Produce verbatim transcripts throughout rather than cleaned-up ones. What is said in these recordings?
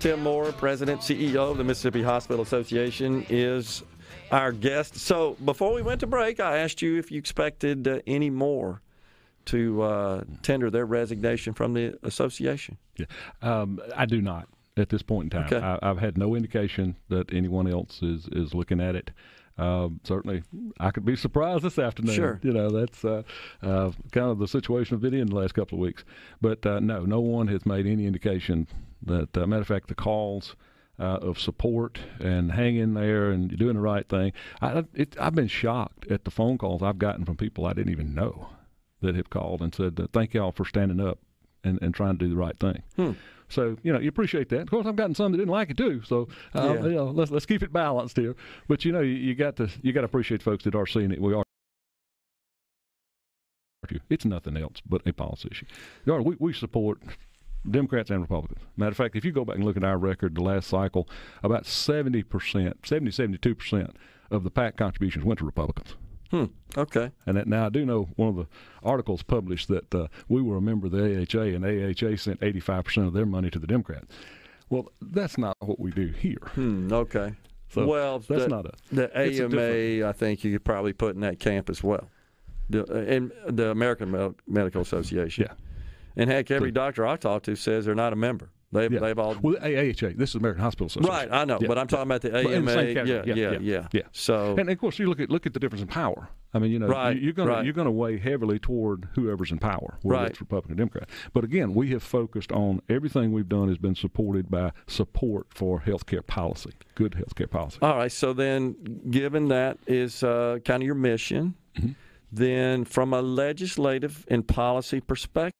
Tim Moore, President, C E O of the Mississippi Hospital Association, is our guest. So before we went to break, I asked you if you expected uh, any more to uh, tender their resignation from the association. Yeah. Um, I do not at this point in time. Okay. I, I've had no indication that anyone else is, is looking at it. Um, certainly, I could be surprised this afternoon. Sure. You know, that's uh, uh, kind of the situation I've been in the last couple of weeks. But uh, no, no one has made any indication that, uh, matter of fact, the calls uh, of support and hang in there and doing the right thing. I, it, I've been shocked at the phone calls I've gotten from people I didn't even know that have called and said, thank y'all for standing up and, and trying to do the right thing. Hmm. So, you know, you appreciate that. Of course, I've gotten some that didn't like it too. So, uh, yeah. you know, let's let's keep it balanced here. But you know, you, you got to you got to appreciate folks that are seeing it. We are. It's nothing else but a policy issue. You know, we we support Democrats and Republicans. Matter of fact, if you go back and look at our record, the last cycle, about seventy percent, seventy seventy two percent of the PAC contributions went to Republicans. Hmm. Okay. And that, now I do know one of the articles published that uh, we were a member of the A H A, and A H A sent eighty-five percent of their money to the Democrats. Well, that's not what we do here. Hmm. Okay. So well, that's the, not a, the A M A, I think you could probably put in that camp as well, the, and the American Med- Medical Association. Yeah. And heck, every the, doctor I talk to says they're not a member. They've, yeah. they've all well, A H A. This is American Hospital Association. Right, I know, yeah. but I'm talking about the A M A. The yeah, yeah, yeah, yeah, yeah, yeah. So, and of course, you look at look at the difference in power. I mean, you know, right, you're going right. you're going to weigh heavily toward whoever's in power, whether right. it's Republican or Democrat. But again, we have focused on everything we've done has been supported by support for healthcare policy, good healthcare policy. All right. So then, given that is uh, kind of your mission, mm-hmm. then from a legislative and policy perspective.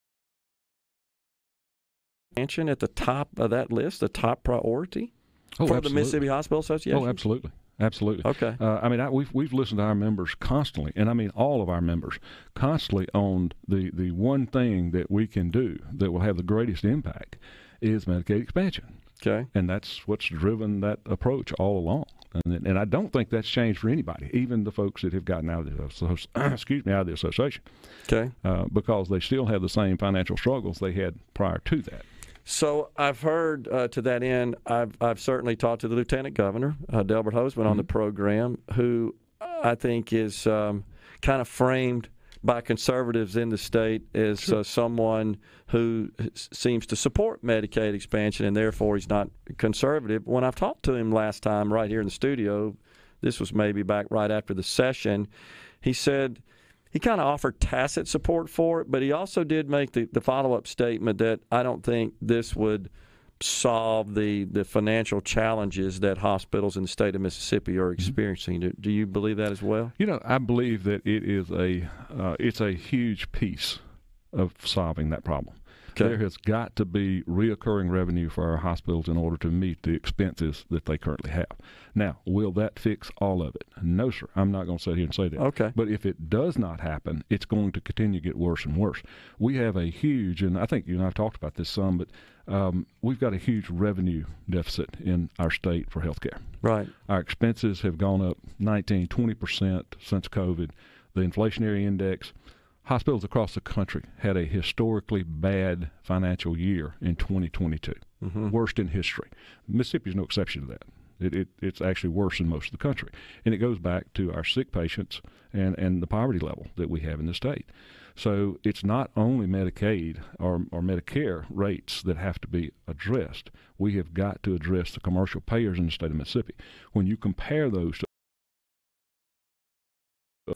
Mention at the top of that list, the top priority oh, for absolutely. the Mississippi Hospital Association? Oh, absolutely. Absolutely. Okay. Uh, I mean, I, we've, we've listened to our members constantly, and I mean all of our members, constantly on the, the one thing that we can do that will have the greatest impact is Medicaid expansion. Okay. And that's what's driven that approach all along. And, and I don't think that's changed for anybody, even the folks that have gotten out of the excuse me out of the association. Okay. Uh, because they still have the same financial struggles they had prior to that. So I've heard uh, to that end, I've I've certainly talked to the Lieutenant Governor, uh, Delbert Hoseman, mm-hmm. on the program, who I think is um, kind of framed by conservatives in the state as sure. uh, someone who seems to support Medicaid expansion, and therefore he's not conservative. When I've talked to him last time right here in the studio, this was maybe back right after the session, he said he kind of offered tacit support for it, but he also did make the, the follow-up statement that I don't think this would solve the, the financial challenges that hospitals in the state of Mississippi are experiencing. Do, do you believe that as well? You know, I believe that it is a uh, it's a huge piece of solving that problem. Okay. There has got to be reoccurring revenue for our hospitals in order to meet the expenses that they currently have. Now, will that fix all of it? No, sir. I'm not going to sit here and say that. Okay. But if it does not happen, it's going to continue to get worse and worse. We have a huge, and I think you and I have talked about this some, but um, we've got a huge revenue deficit in our state for health care. Right. Our expenses have gone up nineteen, twenty percent since COVID. The inflationary index. Hospitals across the country had a historically bad financial year in twenty twenty-two, mm-hmm. worst in history. Mississippi is no exception to that. It, it, it's actually worse than most of the country. And it goes back to our sick patients and, and the poverty level that we have in the state. So it's not only Medicaid or, or Medicare rates that have to be addressed. We have got to address the commercial payers in the state of Mississippi. When you compare those to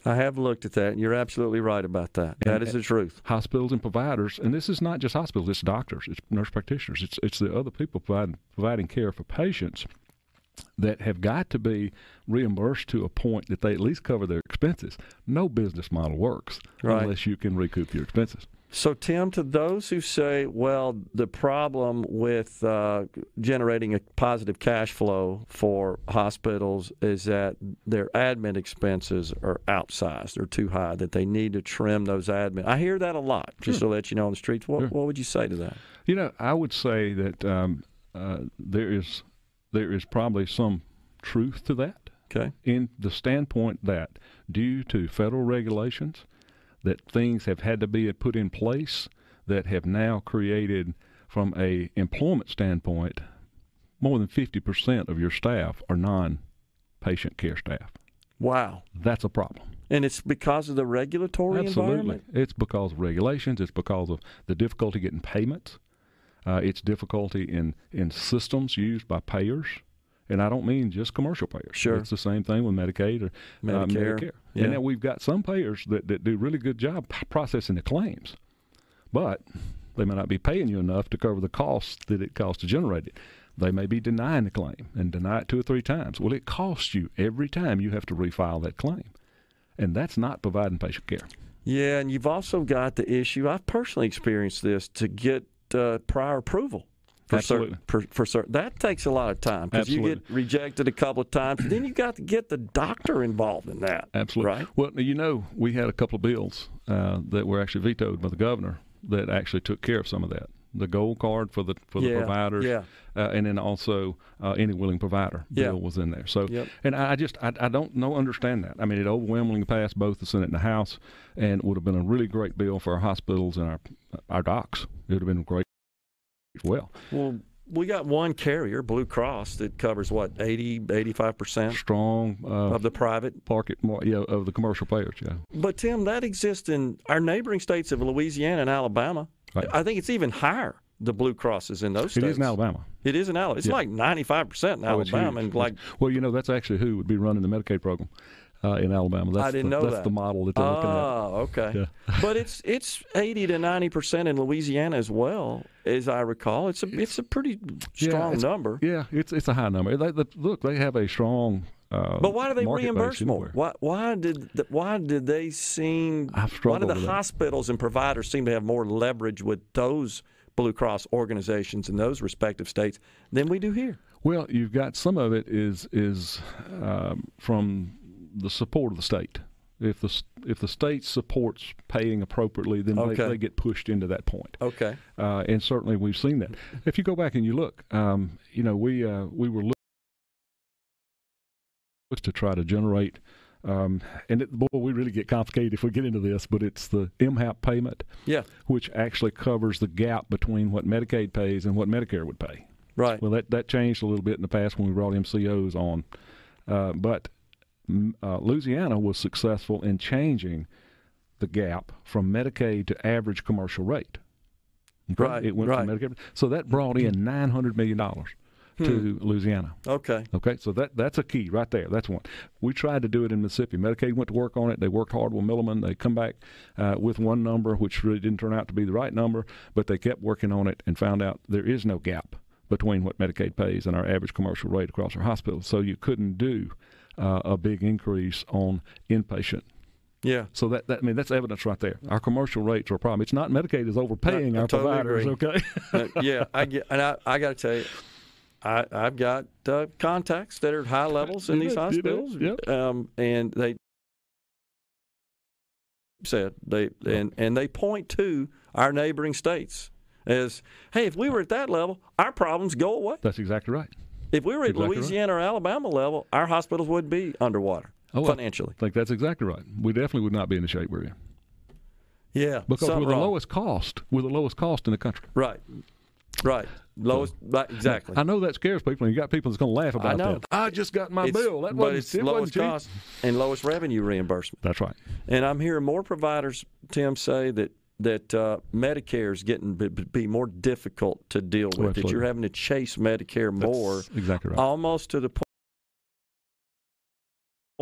I have looked at that, and you're absolutely right about that. That and, is the truth. Hospitals and providers, and this is not just hospitals, it's doctors, it's nurse practitioners, it's it's the other people providing, providing care for patients that have got to be reimbursed to a point that they at least cover their expenses. No business model works right. unless you can recoup your expenses. So, Tim, to those who say, well, the problem with uh, generating a positive cash flow for hospitals is that their admin expenses are outsized, they're too high, that they need to trim those admin. I hear that a lot, just sure. to let you know on the streets. What, sure. what would you say to that? You know, I would say that um, uh, there is there is probably some truth to that. Okay. In the standpoint that due to federal regulations, that things have had to be put in place that have now created, from a employment standpoint, more than fifty percent of your staff are non-patient care staff. Wow. That's a problem. And it's because of the regulatory Absolutely. environment? Absolutely. It's because of regulations. It's because of the difficulty getting payments. Uh, it's difficulty in, in systems used by payers. And I don't mean just commercial payers. Sure. It's the same thing with Medicaid or Medicare. Uh, Medicare. Yeah. And now we've got some payers that, that do a really good job processing the claims, but they may not be paying you enough to cover the costs that it costs to generate it. They may be denying the claim and deny it two or three times. Well, it costs you every time you have to refile that claim, and that's not providing patient care. Yeah, and you've also got the issue, I've personally experienced this, to get uh, prior approval. For Absolutely. Certain, for, for certain, that takes a lot of time because you get rejected a couple of times. Then you got to get the doctor involved in that. Absolutely. Right? Well, you know, we had a couple of bills uh, that were actually vetoed by the governor that actually took care of some of that. The gold card for the for yeah. the providers, yeah. uh, and then also uh, any willing provider yeah. bill was in there. So, yep. and I just I, I don't know understand that. I mean, it overwhelmingly passed both the Senate and the House, and would have been a really great bill for our hospitals and our our docs. It would have been great. Well, well, we got one carrier, Blue Cross, that covers what eighty, eighty-five percent strong uh, of the private market, yeah, of the commercial payers. Yeah, but Tim, that exists in our neighboring states of Louisiana and Alabama. Right. I think it's even higher. The Blue Cross is in those states. It is in Alabama. It is in Alabama. It's yeah. like ninety-five percent in oh, Alabama, and like well, you know, that's actually who would be running the Medicaid program. Uh, in Alabama, that's I didn't the, know that's that. the model that they're oh, looking at. Oh, okay. Yeah. But it's it's eighty to ninety percent in Louisiana as well, as I recall. It's a it's a pretty strong yeah, it's, number. Yeah, it's it's a high number. They, they, look, they have a strong. Uh, but why do they reimburse more? Why why did the, why did they seem? I've struggled why did the hospitals that. and providers seem to have more leverage with those Blue Cross organizations in those respective states than we do here? Well, you've got some of it is is um, from. the support of the state. If the if the state supports paying appropriately, then okay. they, they get pushed into that point. Okay. Uh, and certainly we've seen that. If you go back and you look, um, you know, we uh, we were looking to try to generate, um, and it, boy, we really get complicated if we get into this. But it's the M HAP payment, yeah, which actually covers the gap between what Medicaid pays and what Medicare would pay. Right. Well, that that changed a little bit in the past when we brought M C Os on, uh, but. Uh, Louisiana was successful in changing the gap from Medicaid to average commercial rate. Okay? Right, it went right. from Medicaid. So that brought in nine hundred million dollars hmm. to Louisiana. Okay. Okay, so that that's a key right there. That's one. We tried to do it in Mississippi. Medicaid went to work on it. They worked hard with Milliman. They come back uh, with one number, which really didn't turn out to be the right number, but they kept working on it and found out there is no gap between what Medicaid pays and our average commercial rate across our hospitals. So you couldn't do Uh, a big increase on inpatient. Yeah. So that, that I mean that's evidence right there. Our commercial rates are a problem. It's not Medicaid is overpaying I, I our totally providers. Agree. Okay. uh, yeah, I get, and I, I got to tell you, I, I've got uh, contacts that are at high levels in you these know, hospitals, you know, yeah. um, and they said they and and they point to our neighboring states as, hey, if we were at that level, our problems go away. That's exactly right. If we were at exactly Louisiana right. or Alabama level, our hospitals would be underwater oh, financially. I think that's exactly right. We definitely would not be in the shape we're in. Yeah, because we're the wrong. lowest cost. We're the lowest cost in the country. Right, right. Lowest, so, right, exactly. I know that scares people, and you got people that's going to laugh about I know. that. I just got my it's, bill. That but it's it lowest cost and lowest revenue reimbursement. That's right. And I'm hearing more providers, Tim, say that that uh, Medicare is getting to b- be more difficult to deal with, oh, that you're having to chase Medicare more. That's exactly right. Almost to the point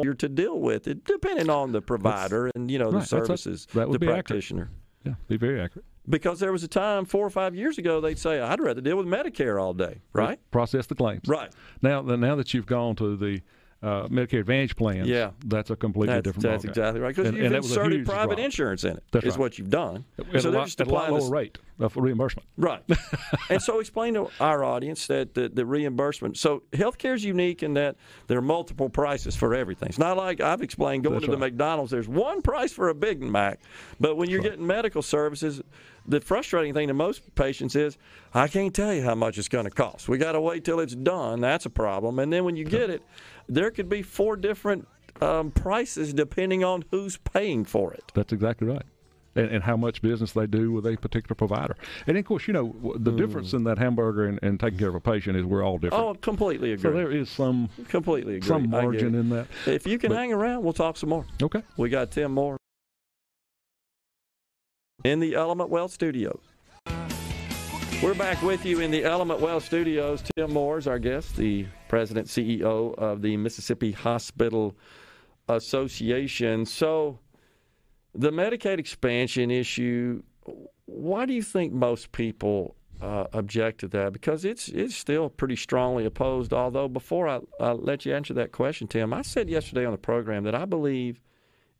you're to deal with it, depending on the provider that's, and, you know, the right, services, a, that would the be practitioner. Accurate. Yeah, be very accurate. Because there was a time four or five years ago they'd say, I'd rather deal with Medicare all day, right? We'll process the claims. Right. Now, now that you've gone to the Uh, Medicare Advantage plans, yeah. that's a completely that's, different That's exactly right. Because you've inserted private drop. insurance in it, that's is right. what you've done. At so a lot, just at a lot lower rate of reimbursement. Right. And so explain to our audience that the, the reimbursement. So healthcare is unique in that there are multiple prices for everything. It's not like I've explained going that's to right. the McDonald's, there's one price for a Big Mac. But when you're that's getting right. medical services, the frustrating thing to most patients is, I can't tell you how much it's going to cost. We got to wait till it's done. That's a problem. And then when you get it, there could be four different um, prices depending on who's paying for it. That's exactly right. and, and how much business they do with a particular provider. And, of course, you know, the mm. difference in that hamburger and, and taking care of a patient is we're all different. Oh, completely agree. So there is some, completely agree. some margin in that. If you can but, hang around, we'll talk some more. Okay. We got Tim Moore in the Element Well Studios. We're back with you in the Element Well Studios. Tim Moore is our guest, the president, C E O of the Mississippi Hospital Association. So the Medicaid expansion issue, why do you think most people uh, object to that? Because it's it's still pretty strongly opposed, although before I, I let you answer that question, Tim, I said yesterday on the program that I believe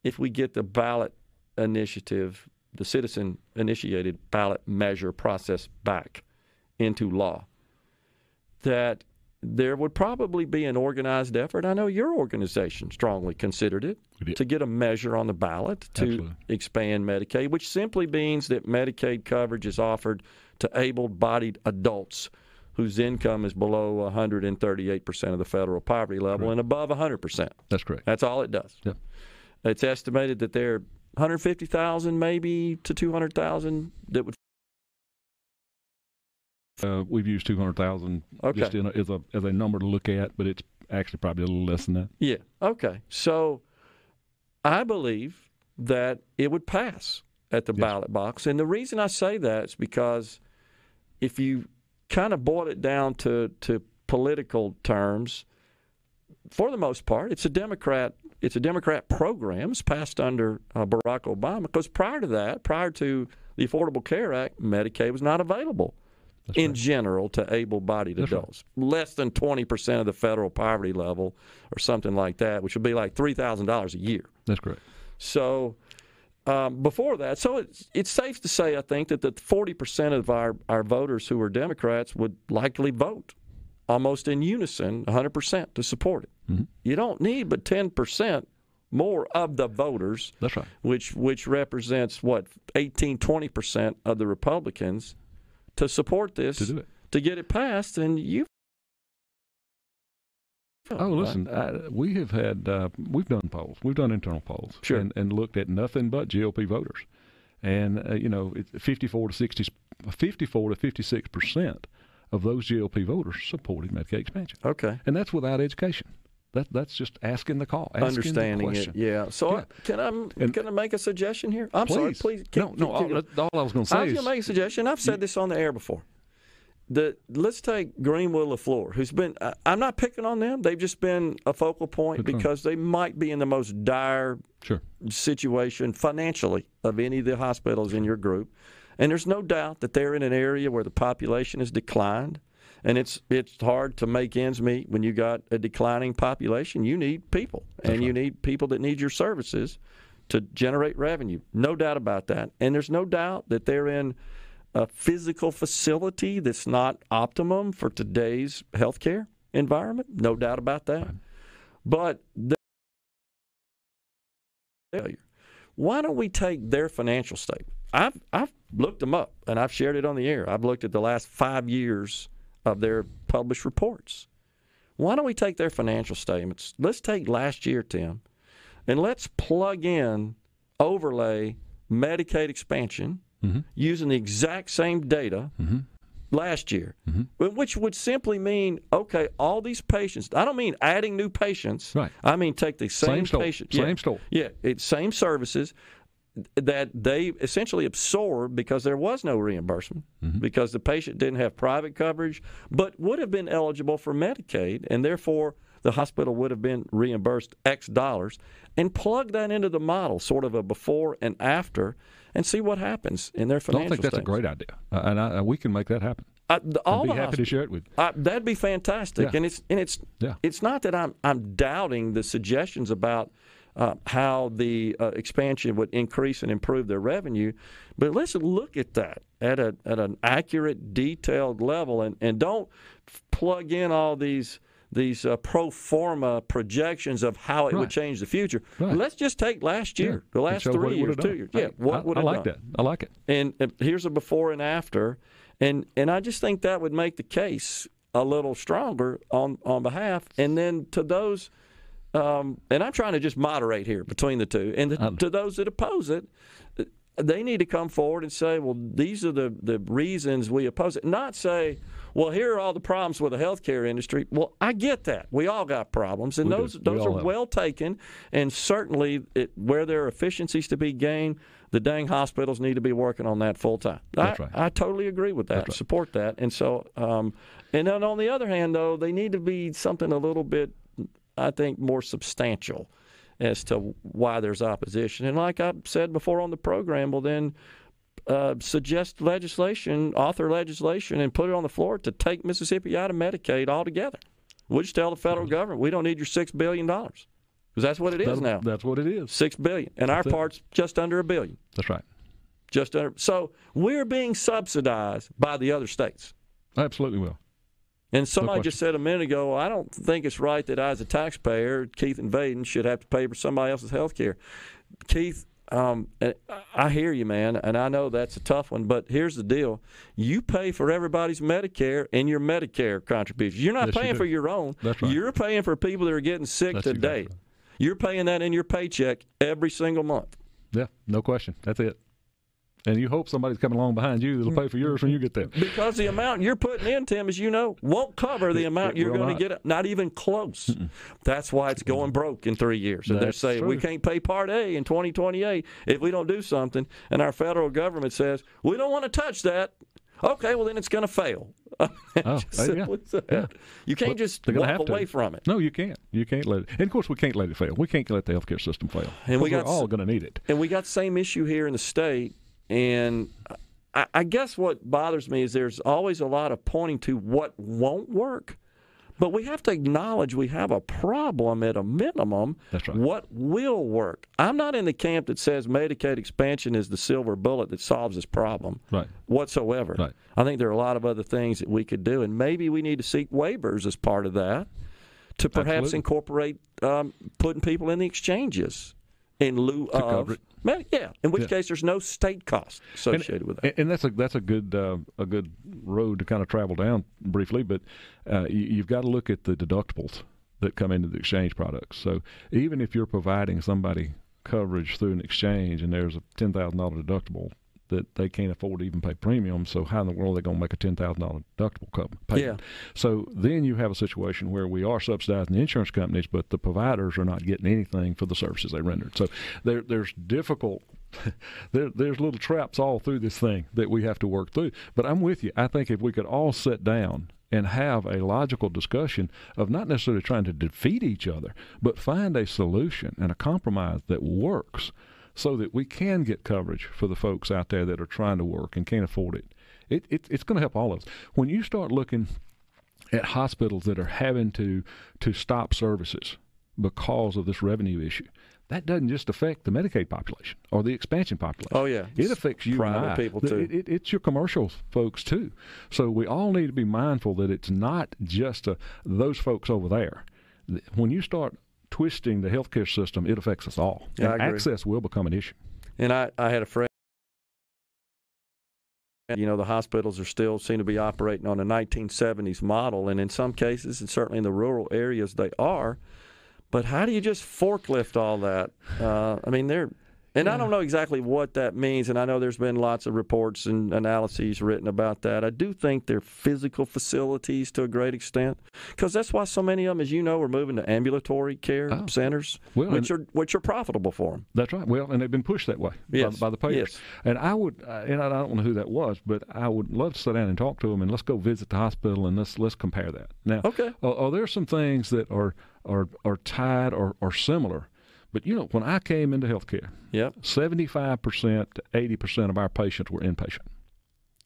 if we get the ballot initiative, the citizen-initiated ballot measure process back into law, that there would probably be an organized effort. I know your organization strongly considered it, it to get a measure on the ballot to Absolutely. expand Medicaid, which simply means that Medicaid coverage is offered to able-bodied adults whose income is below one hundred thirty-eight percent of the federal poverty level correct. and above one hundred percent. That's correct. That's all it does. Yep. It's estimated that there are one hundred fifty thousand maybe to two hundred thousand that would. Uh, we've used two hundred thousand okay. just in a, as, a, as a number to look at, but it's actually probably a little less than that. Yeah, okay. So I believe that it would pass at the yes. ballot box. And the reason I say that is because if you kind of boil it down to, to political terms, for the most part, it's a Democrat It's a Democrat program. It's passed under uh, Barack Obama, because prior to that, prior to the Affordable Care Act, Medicaid was not available That's in right. general to able-bodied That's adults. Right. Less than twenty percent of the federal poverty level or something like that, which would be like three thousand dollars a year. That's correct. So um, before that, so it's, it's safe to say, I think, that the forty percent of our, our voters who are Democrats would likely vote almost in unison, one hundred percent, to support it. Mm-hmm. You don't need but ten percent more of the voters, That's right. which which represents, what, eighteen, twenty percent of the Republicans, to support this, to, do it. to get it passed, and you Oh, listen, I, we have had, uh, we've done polls, we've done internal polls, sure. and, and looked at nothing but G O P voters. And, uh, you know, it's fifty-four to fifty-six percent of those G O P voters supported Medicaid expansion. Okay. And that's without education. That That's just asking the call, asking Understanding the question. It, yeah. So yeah. I, can, I, and, can I make a suggestion here? I'm please. sorry, please. Can, no, no, all, all I was going to say I was going to make a suggestion. I've said you, this on the air before. The, let's take Greenville LaFleur, who's been, I, I'm not picking on them. They've just been a focal point because on. they might be in the most dire sure. situation financially of any of the hospitals in your group. And there's no doubt that they're in an area where the population has declined, and it's it's hard to make ends meet when you got a declining population. You need people, That's and right. you need people that need your services to generate revenue. No doubt about that. And there's no doubt that they're in a physical facility that's not optimum for today's healthcare environment. No doubt about that. Right. But failure. Why don't we take their financial statement? I've, I've looked them up, and I've shared it on the air. I've looked at the last five years of their published reports. Why don't we take their financial statements? Let's take last year, Tim, and let's plug in, overlay Medicaid expansion mm-hmm. using the exact same data mm-hmm. last year, mm-hmm. which would simply mean, okay, all these patients. I don't mean adding new patients. Right. I mean take the same, same patients. Same yeah, store. Yeah, it, same services that they essentially absorbed because there was no reimbursement, mm-hmm. because the patient didn't have private coverage, but would have been eligible for Medicaid, and therefore the hospital would have been reimbursed X dollars, and plug that into the model, sort of a before and after, and see what happens in their financial I don't think that's statements. a great idea, uh, and I, uh, we can make that happen. I, the, all I'd be the happy to share it with you. I, that'd be fantastic, yeah. and it's and it's yeah. it's not that I'm I'm doubting the suggestions about Uh, how the uh, expansion would increase and improve their revenue. But let's look at that at, a, at an accurate, detailed level, and, and don't plug in all these these uh, pro forma projections of how it right. would change the future. Right. Let's just take last year, yeah. the last three years, two years. Right. Yeah, what I, would I like done? that. I like it. And, and here's a before and after. And, and I just think that would make the case a little stronger on, on behalf. And then to those... Um, and I'm trying to just moderate here between the two. And the, to those that oppose it, they need to come forward and say, well, these are the, the reasons we oppose it. Not say, well, here are all the problems with the healthcare industry. Well, I get that. We all got problems, and we those do. those we are well taken, and certainly it, where there are efficiencies to be gained, the dang hospitals need to be working on that full time. That's I, right. I totally agree with that. Right. Support that. And so, um, and then on the other hand, though, they need to be something a little bit, I think, more substantial as to why there's opposition. And like I said before on the program, well, then uh, suggest legislation, author legislation, and put it on the floor to take Mississippi out of Medicaid altogether. We'll just tell the federal government, we don't need your six billion dollars. Because that's what it is that's, now. That's what it is. six billion dollars. And that's our it. part's just under a billion. That's right. Just under. So we're being subsidized by the other states. I absolutely will. And somebody no just said a minute ago, I don't think it's right that I, as a taxpayer, Keith and Vaden, should have to pay for somebody else's health care. Keith, um, I hear you, man, and I know that's a tough one, but here's the deal. You pay for everybody's Medicare and your Medicare contributions. You're not yes, paying you for your own. That's right. You're paying for people that are getting sick that's today. Exactly right. You're paying that in your paycheck every single month. Yeah, no question. That's it. And you hope somebody's coming along behind you that'll pay for yours when you get there. Because the amount you're putting in, Tim, as you know, won't cover the amount you're going to get, not even close. Mm-mm. That's why it's going broke in three years. And they're saying, true. we can't pay Part A in twenty twenty-eight if we don't do something. And our federal government says, we don't want to touch that. Okay, well, then it's going to fail. oh, yeah, yeah. You can't well, just walk away from it. No, you can't. You can't let it. And, of course, we can't let it fail. We can't let the health care system fail. And we got, we're all going to need it. And we got the same issue here in the state. And I, I guess what bothers me is there's always a lot of pointing to what won't work. But we have to acknowledge we have a problem at a minimum. That's right. What will work? I'm not in the camp that says Medicaid expansion is the silver bullet that solves this problem right. whatsoever. Right. I think there are a lot of other things that we could do, and maybe we need to seek waivers as part of that to perhaps Absolutely. incorporate um, putting people in the exchanges in lieu to of – yeah, in which yeah. case there's no state cost associated and, with that. And that's a that's a good uh, a good road to kind of travel down briefly, but uh, you, you've got to look at the deductibles that come into the exchange products. So even if you're providing somebody coverage through an exchange and there's a ten thousand dollar deductible that they can't afford to even pay premium, so how in the world are they going to make a ten thousand dollar deductible payment? Yeah. So then you have a situation where we are subsidizing the insurance companies, but the providers are not getting anything for the services they rendered. So there, there's difficult, there, there's little traps all through this thing that we have to work through. But I'm with you. I think if we could all sit down and have a logical discussion of not necessarily trying to defeat each other, but find a solution and a compromise that works, so that we can get coverage for the folks out there that are trying to work and can't afford it. It, it it's going to help all of us. When you start looking at hospitals that are having to, to stop services because of this revenue issue, that doesn't just affect the Medicaid population or the expansion population. Oh, yeah. It affects you private and I. people, too. It, it, it's your commercial folks, too. So we all need to be mindful that it's not just a, those folks over there. When you start twisting the healthcare system, it affects us all. Yeah, and access will become an issue. And I, I had a friend, you know, the hospitals are still seem to be operating on a nineteen seventies model, and in some cases, and certainly in the rural areas, they are. But how do you just forklift all that? Uh, I mean, they're, and yeah. I don't know exactly what that means, and I know there's been lots of reports and analyses written about that. I do think they're physical facilities to a great extent, because that's why so many of them, as you know, are moving to ambulatory care oh. centers, well, which are which are profitable for them. That's right. Well, and they've been pushed that way yes. by, by the payers. Yes. And I would, and I don't know who that was, but I would love to sit down and talk to them, and let's go visit the hospital, and let's let's compare that. Now, okay. are, are there some things that are are are tied or are similar? But, you know, when I came into healthcare, yep. seventy-five percent to eighty percent of our patients were inpatient.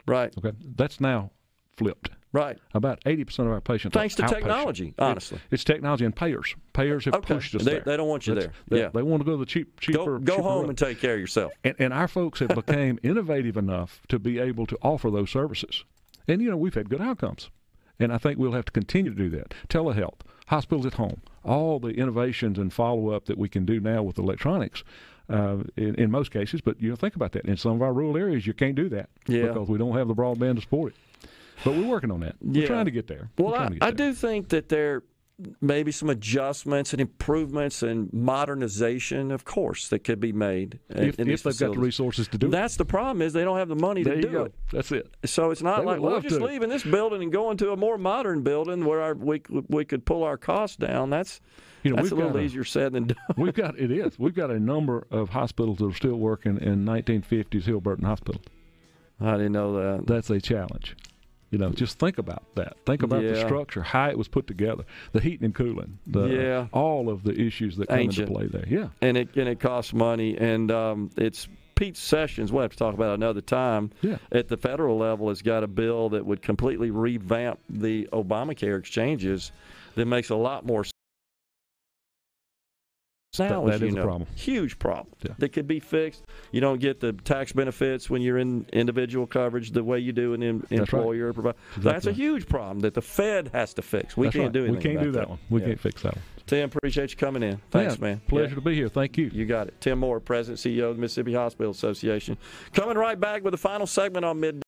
Right. Okay. That's now flipped. Right. About eighty percent of our patients Thanks are outpatient. Thanks to technology, honestly. It's, it's technology and payers. Payers have okay. pushed us they, there. They don't want you That's, there. They, yeah. they want to go to the cheap, cheaper. Go, go cheaper home road. and take care of yourself. And, and our folks have become innovative enough to be able to offer those services. And, you know, we've had good outcomes. And I think we'll have to continue to do that. Telehealth, hospitals at home, all the innovations and follow-up that we can do now with electronics uh, in, in most cases. But, you know, think about that. In some of our rural areas, you can't do that yeah. because we don't have the broadband to support it. But we're working on that. We're yeah. trying to get there. Well, I, get I there. do think that there maybe some adjustments and improvements and modernization, of course, that could be made. If, in if they've facilities. got the resources to do That's it. That's the problem, is they don't have the money there to do go. it. That's it. So it's not they like, well, we're just to. leaving this building and going to a more modern building where our, we we could pull our costs down. That's, you know, that's a little a, easier said than done. We've got, it is. We've got a number of hospitals that are still working in nineteen fifties Hill-Burton Hospital. I didn't know that. That's a challenge. You know, just think about that. Think about yeah. the structure, how it was put together, the heating and cooling, the, yeah. all of the issues that come Ancient. into play there. Yeah, and it and it costs money, and um, it's Pete Sessions. We'll have to talk about it another time. Yeah. At the federal level, has got a bill that would completely revamp the Obamacare exchanges. That makes a lot more sense. Now, that, that is know, a problem. Huge problem yeah. that could be fixed. You don't get the tax benefits when you're in individual coverage the way you do in an employer. That's, right. exactly. That's a huge problem that the Fed has to fix. We That's can't right. do anything. We can't do that, that one. We yeah. can't fix that one. Tim, appreciate you coming in. Thanks, yeah, man. Pleasure yeah. to be here. Thank you. You got it. Tim Moore, President and C E O of the Mississippi Hospital Association. Coming right back with the final segment on Midday.